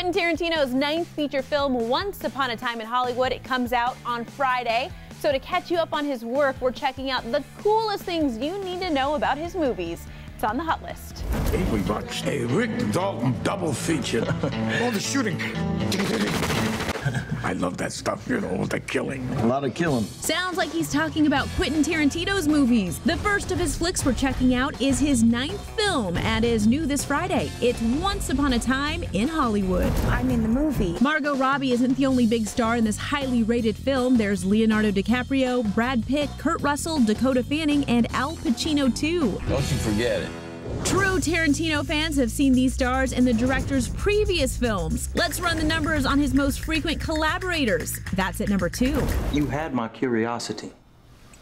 Quentin Tarantino's ninth feature film, Once Upon a Time in Hollywood. It comes out on Friday. So to catch you up on his work, we're checking out the coolest things you need to know about his movies. It's on the hot list. Hey, we watched a Rick Dalton double feature. All the shooting. I love that stuff, you know, with the killing. A lot of killing. Sounds like he's talking about Quentin Tarantino's movies. The first of his flicks we're checking out is his ninth film and is new this Friday. It's Once Upon a Time in Hollywood. I'm in the movie. Margot Robbie isn't the only big star in this highly rated film. There's Leonardo DiCaprio, Brad Pitt, Kurt Russell, Dakota Fanning, and Al Pacino too. Don't you forget it. True Tarantino fans have seen these stars in the director's previous films. Let's run the numbers on his most frequent collaborators. That's at number 2. You had my curiosity,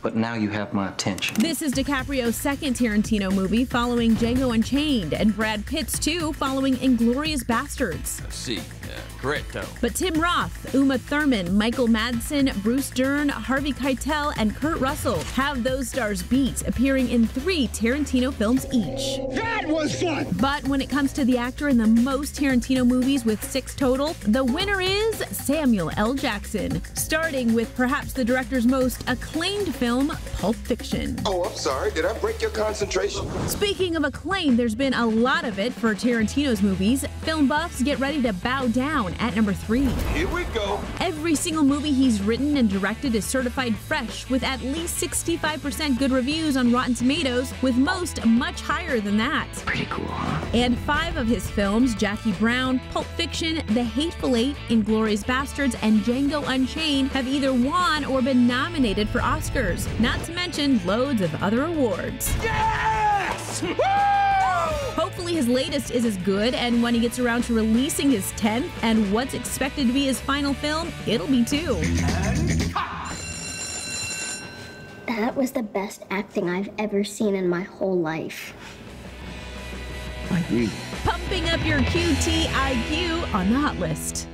but now you have my attention. This is DiCaprio's second Tarantino movie, following Django Unchained, and Brad Pitt's too, following Inglourious Basterds. See, correcto. But Tim Roth, Uma Thurman, Michael Madsen, Bruce Dern, Harvey Keitel, and Kurt Russell have those stars beat, appearing in 3 Tarantino films each. That was fun! But when it comes to the actor in the most Tarantino movies, with 6 total, the winner is Samuel L. Jackson, starting with perhaps the director's most acclaimed film, Pulp Fiction. Oh, I'm sorry, did I break your concentration? Speaking of acclaim, there's been a lot of it for Tarantino's movies. Film buffs, get ready to bow down at number 3. Here we go. Every single movie he's written and directed is certified fresh, with at least 65% good reviews on Rotten Tomatoes, with most much higher than that. Pretty cool, huh? And 5 of his films, Jackie Brown, Pulp Fiction, The Hateful Eight, Inglourious Basterds, and Django Unchained, have either won or been nominated for Oscars, not to mention loads of other awards. Yes! Woo! Hopefully his latest is as good, and when he gets around to releasing his 10th and what's expected to be his final film, it'll be too. That was the best acting I've ever seen in my whole life. Pumping up your QT IQ on the hot list.